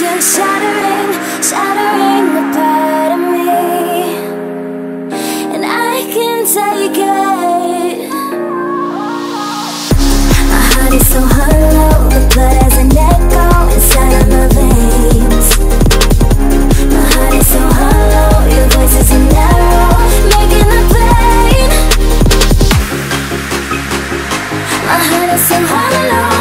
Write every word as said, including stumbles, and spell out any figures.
You're shattering, shattering a part of me, and I can't take it. My heart is so hollow, the blood has an echo inside of my veins. My heart is so hollow, your voice is so narrow, making the pain. My heart is so hollow.